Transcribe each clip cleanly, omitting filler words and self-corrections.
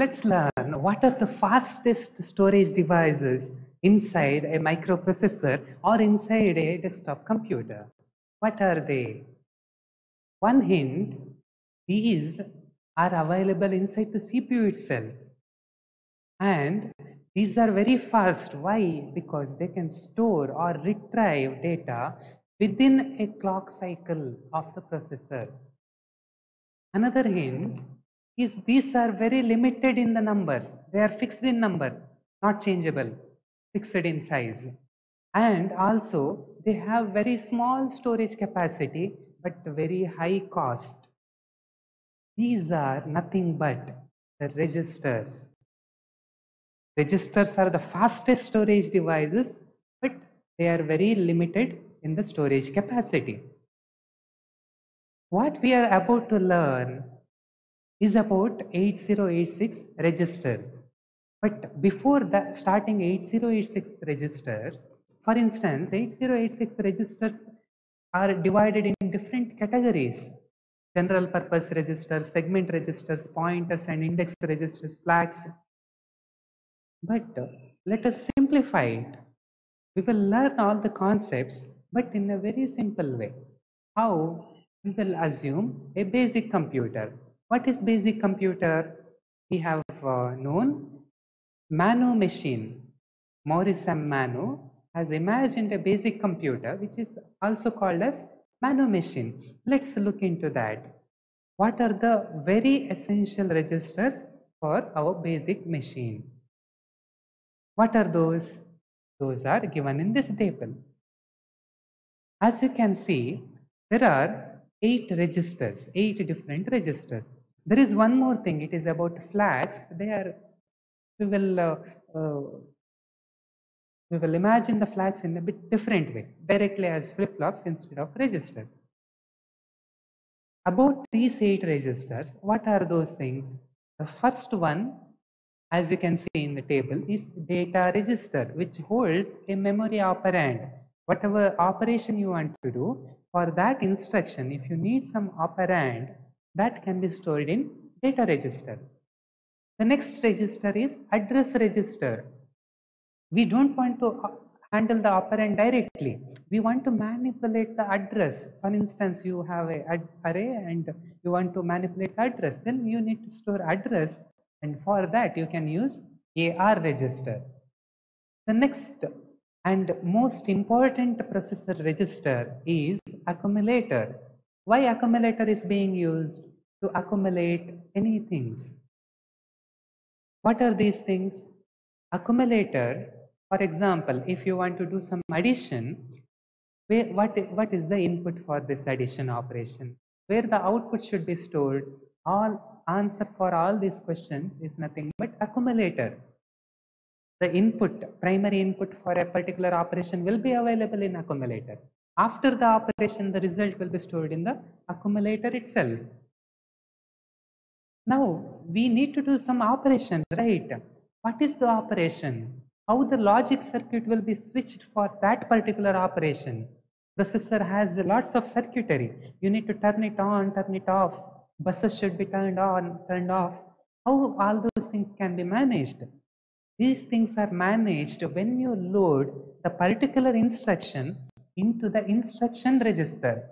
Let's learn what are the fastest storage devices inside a microprocessor or inside a desktop computer. What are they? One hint, these are available inside the CPU itself. And these are very fast. Why? Because they can store or retrieve data within a clock cycle of the processor. Another hint is these are very limited in the numbers. They are fixed in number, not changeable, fixed in size. And also they have very small storage capacity but very high cost. These are nothing but the registers. Registers are the fastest storage devices, but they are very limited in the storage capacity. What we are about to learn is about 8086 registers. But before that, starting 8086 registers, for instance, 8086 registers are divided in different categories. General purpose registers, segment registers, pointers and index registers, flags. But let us simplify it. We will learn all the concepts, but in a very simple way. How? We will assume a basic computer. What is basic computer? We have known Mano machine. Morris M. Mano has imagined a basic computer, which is also called as Mano machine. Let's look into that. What are the very essential registers for our basic machine? What are those? Those are given in this table. As you can see, there are 8 registers, 8 different registers. There is one more thing, it is about flags. We will imagine the flags in a bit different way, directly as flip-flops instead of registers. About these 8 registers, what are those things? The first one, as you can see in the table, is data register, which holds a memory operand. Whatever operation you want to do, for that instruction, if you need some operand, that can be stored in data register. The next register is address register. We don't want to handle the operand directly. We want to manipulate the address. For instance, you have an array and you want to manipulate the address. Then you need to store address. And for that, you can use AR register. The next and most important processor register is accumulator. Why accumulator is being used? To accumulate any things. What are these things? Accumulator, for example, if you want to do some addition, what is the input for this addition operation? Where the output should be stored? All answer for all these questions is nothing but accumulator. The input, primary input for a particular operation will be available in accumulator. After the operation, the result will be stored in the accumulator itself. Now, we need to do some operation, right? What is the operation? How the logic circuit will be switched for that particular operation? Processor has lots of circuitry. You need to turn it on, turn it off. Buses should be turned on, turned off. How all those things can be managed? These things are managed when you load the particular instruction into the instruction register.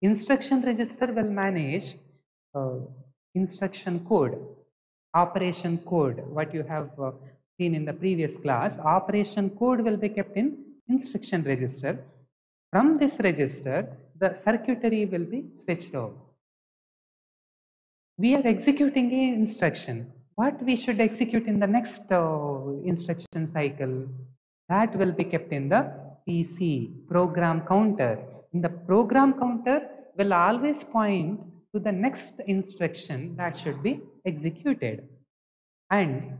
Instruction register will manage instruction code, operation code, what you have seen in the previous class. Operation code will be kept in instruction register. From this register, the circuitry will be switched over. We are executing an instruction. What we should execute in the next instruction cycle, that will be kept in the PC, program counter. In the program counter will always point to the next instruction that should be executed. And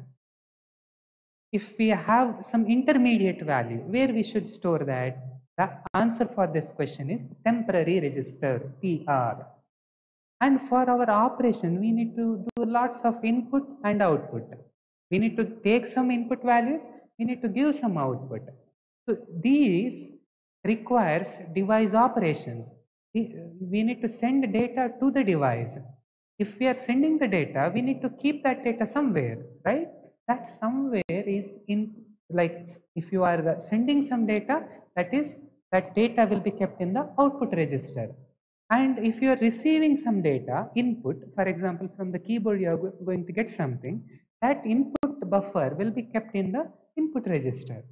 if we have some intermediate value, where we should store that, the answer for this question is temporary register, TR. And for our operation, we need to do lots of input and output. We need to take some input values, we need to give some output. So these requires device operations. We need to send data to the device. if we are sending the data, we need to keep that data somewhere, right? That somewhere is in, like, if you are sending some data, that is, that data will be kept in the output register. And if you are receiving some data input, for example, from the keyboard, you are going to get something, that input buffer will be kept in the input register.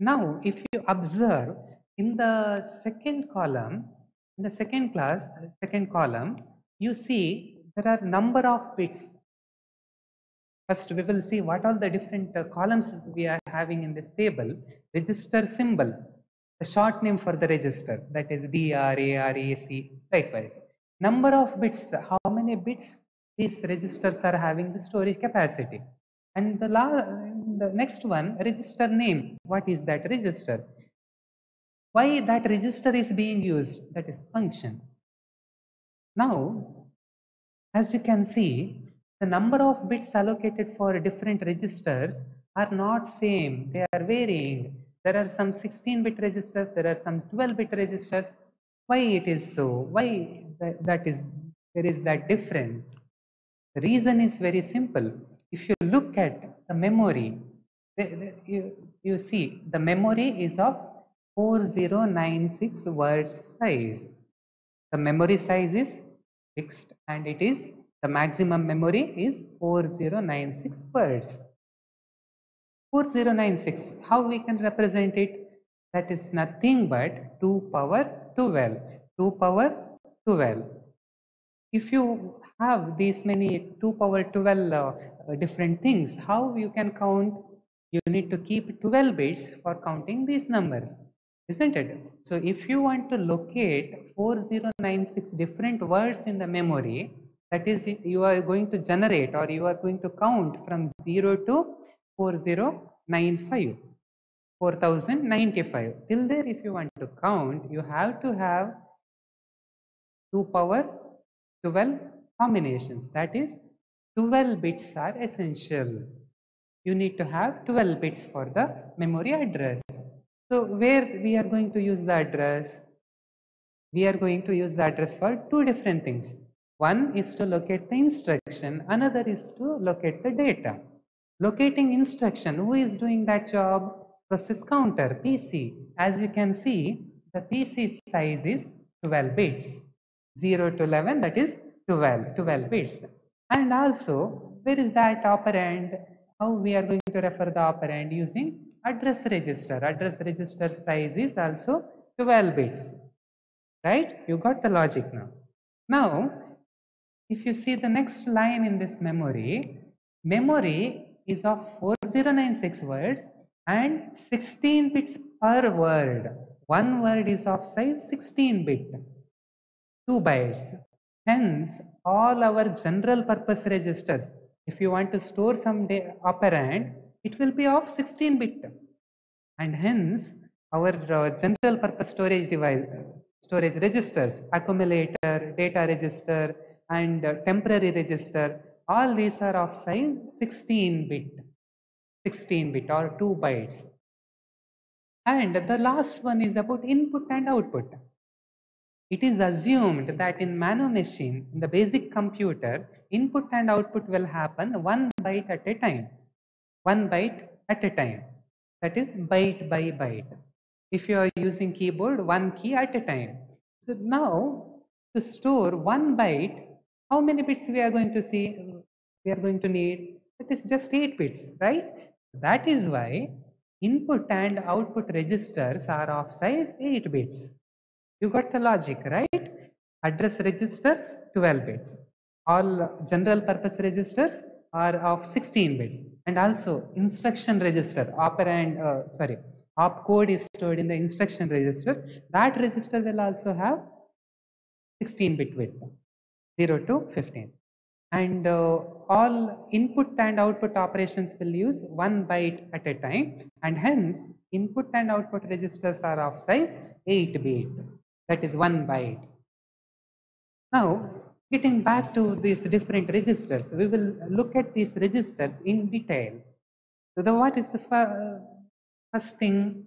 Now, if you observe in the second column, in the second column, you see there are number of bits. First, we will see what are the different columns we are having in this table. Register symbol, the short name for the register, that is DR, AR, AC, likewise. Number of bits, how many bits these registers are having the storage capacity. And the next one, register name, what is that register? Why that register is being used, that is function. Now, as you can see, the number of bits allocated for different registers are not same, they are varying. There are some 16-bit registers, there are some 12-bit registers. Why it is so? Why there is that difference? The reason is very simple. If you look at the memory, you see the memory is of 4096 words size. The memory size is fixed and it is, the maximum memory is 4096 words. 4096, how we can represent it? That is nothing but 2 power 12. 2 power 12. If you have these many 2 power 12 different things, how you can count? You need to keep 12 bits for counting these numbers, isn't it? So if you want to locate 4096 different words in the memory, that is, you are going to generate or you are going to count from 0 to 4095, 4095. Till there, if you want to count, you have to have 2 power 12 combinations. That is, 12 bits are essential. You need to have 12 bits for the memory address. So where we are going to use the address? We are going to use the address for two different things. One is to locate the instruction, another is to locate the data. Locating instruction, who is doing that job? Process counter, PC. As you can see, the PC size is 12 bits. 0 to 11, that is 12 bits. And also, where is that operand? How we are going to refer the operand? Using address register. Address register size is also 12 bits. Right? You got the logic now. Now, if you see the next line in this memory, memory is of 4096 words and 16 bits per word. One word is of size 16 bit, 2 bytes. Hence, all our general purpose registers, if you want to store some operand, it will be of 16 bit. And hence, our general purpose storage device, storage registers, accumulator, data register, and temporary register, all these are of size 16 bit or 2 bytes. And the last one is about input and output. It is assumed that in Mano machine, in the basic computer, input and output will happen 1 byte at a time. 1 byte at a time. That is byte by byte. If you are using keyboard, 1 key at a time. So now, to store 1 byte, how many bits we are going to see, we are going to need? It is just 8 bits, right? That is why input and output registers are of size 8 bits. You got the logic, right? Address registers, 12 bits. All general purpose registers are of 16 bits. And also instruction register, opcode is stored in the instruction register. That register will also have 16-bit width. 0 to 15. And all input and output operations will use 1 byte at a time, and hence input and output registers are of size 8 bit, that is 1 byte. Now, getting back to these different registers, we will look at these registers in detail. So what is the first thing?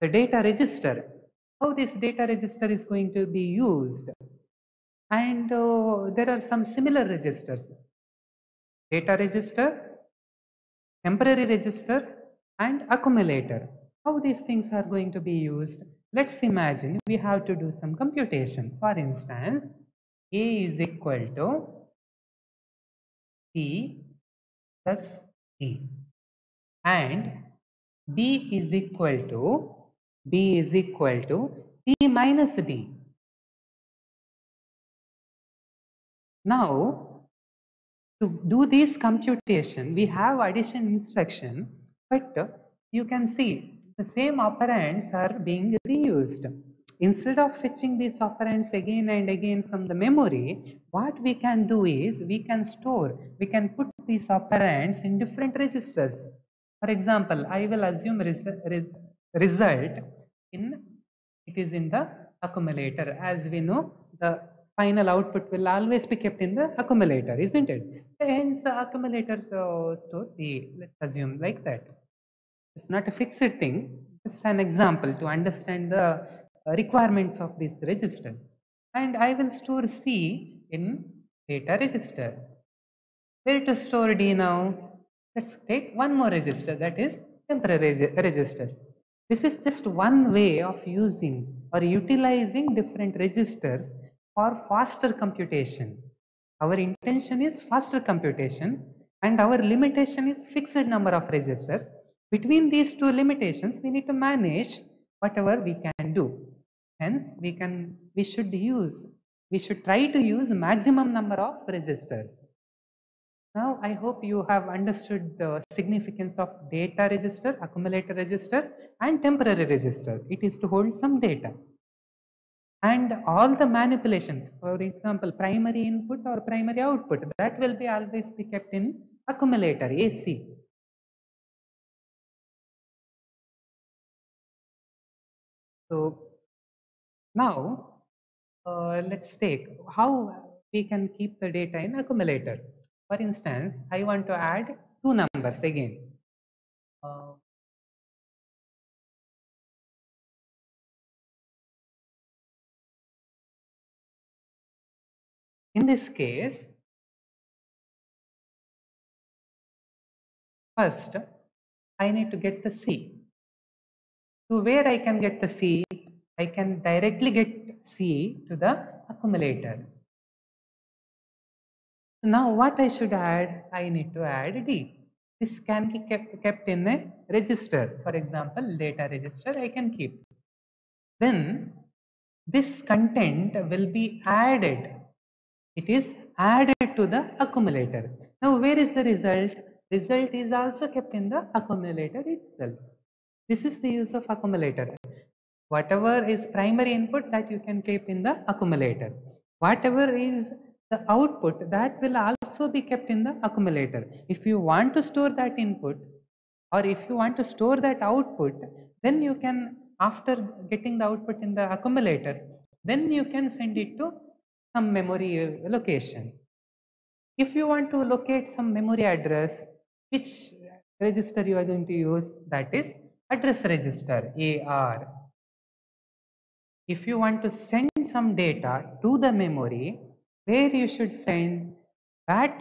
The data register. How this data register is going to be used? And there are some similar registers: data register, temporary register, and accumulator. How these things are going to be used? Let's imagine we have to do some computation. For instance, A is equal to C plus D, and B is equal to C minus D. Now, to do this computation, we have addition instruction, but you can see the same operands are being reused. Instead of fetching these operands again and again from the memory, what we can do is we can put these operands in different registers. For example, I will assume result is in the accumulator. As we know, the final output will always be kept in the accumulator, isn't it? So hence the accumulator stores A. Let's assume like that. It's not a fixed thing, just an example to understand the requirements of these registers. And I will store C in data register. Where to store D now? Let's take one more register, that is temporary registers. This is just one way of using or utilizing different registers for faster computation. Our intention is faster computation, and our limitation is fixed number of registers. Between these two limitations, we need to manage whatever we can do. Hence, we should try to use maximum number of registers. Now, I hope you have understood the significance of data register, accumulator register, and temporary register. It is to hold some data. And all the manipulation, for example, primary input or primary output, that will be always be kept in accumulator, AC. So now let's take how we can keep the data in accumulator. For instance, I want to add two numbers again. In this case, first I need to get the C. To where I can get the C? I can directly get C to the accumulator. Now what I should add? I need to add D. This can be kept in a register. For example, data register I can keep. Then this content will be added. It is added to the accumulator. Now where is the result? Result is also kept in the accumulator itself. This is the use of accumulator. Whatever is primary input, that you can keep in the accumulator. Whatever is the output, that will also be kept in the accumulator. If you want to store that input or if you want to store that output, then you can, after getting the output in the accumulator, then you can send it to some memory location. If you want to locate some memory address, which register you are going to use? That is address register, AR. If you want to send some data to the memory, where you should send that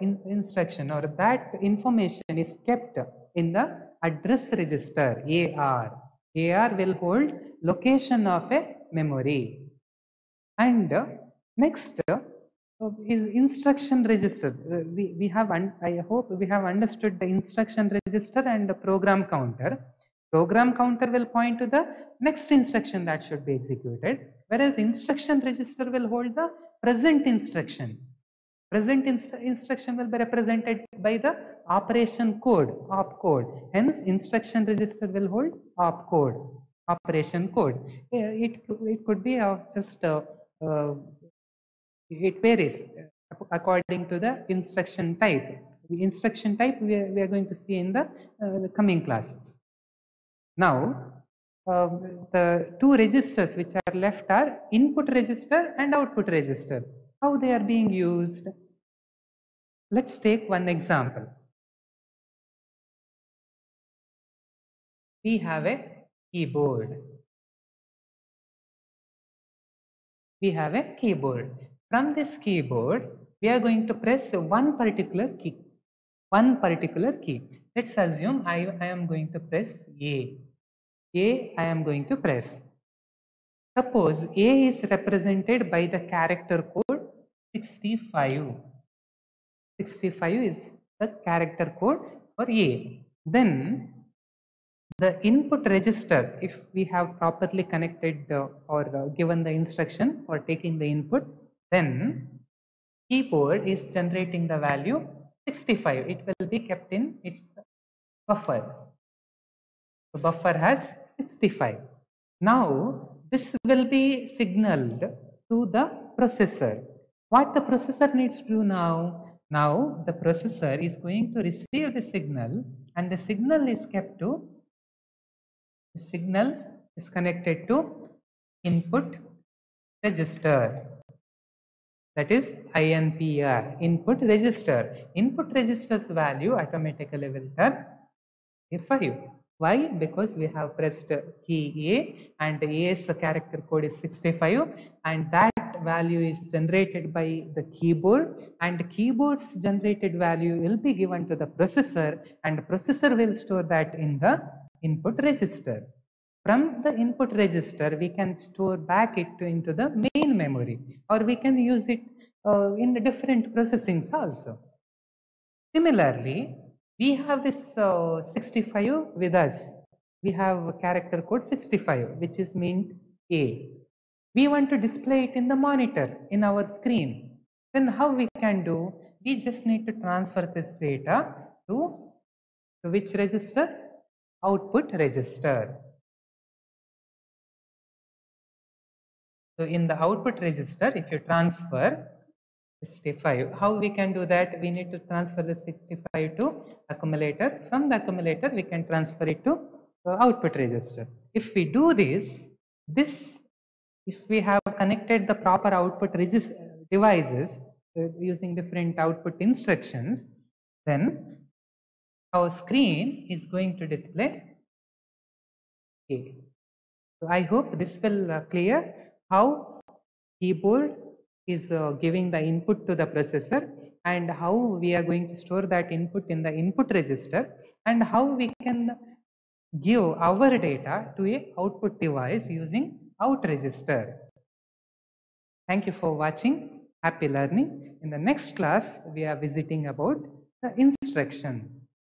instruction or that information is kept in the address register, AR. AR will hold location of a memory. And next is instruction register. I hope we have understood the instruction register and the program counter. Program counter will point to the next instruction that should be executed, whereas instruction register will hold the present instruction. Present instruction will be represented by the operation code, opcode. Hence, instruction register will hold opcode, operation code. It could be just it varies according to the instruction type. The instruction type we are going to see in the coming classes. Now, the two registers which are left are input register and output register. How they are being used? Let's take one example. We have a keyboard. we have a keyboard. From this keyboard, we are going to press one particular key. Let's assume I am going to press A. I am going to press. Suppose A is represented by the character code 65. 65 is the character code for A. Then the input register, if we have properly connected or given the instruction for taking the input, then keyboard is generating the value 65. It will be kept in its buffer. The buffer has 65. Now this will be signaled to the processor. What the processor needs to do now? Now the processor is going to receive the signal, and the signal is kept to, the signal is connected to input register, that is INPR, input register. Input register's value automatically will turn 5. Why? Because we have pressed key A and A's character code is 65, and that value is generated by the keyboard, and keyboard's generated value will be given to the processor, and the processor will store that in the input register. From the input register, we can store back it into the main memory, or we can use it in the different processings also. Similarly, we have this 65 with us. We have a character code 65, which is meant A. We want to display it in the monitor, in our screen. Then how we can do? We just need to transfer this data to which register? Output register. So in the output register, if you transfer 65, how we can do that? We need to transfer the 65 to accumulator. From the accumulator, we can transfer it to the output register. If we do this, if we have connected the proper output devices using different output instructions, then our screen is going to display A. So I hope this will clear how keyboard is giving the input to the processor, and how we are going to store that input in the input register, and how we can give our data to an output device using out register. Thank you for watching. Happy learning. In the next class, we are visiting about the instructions.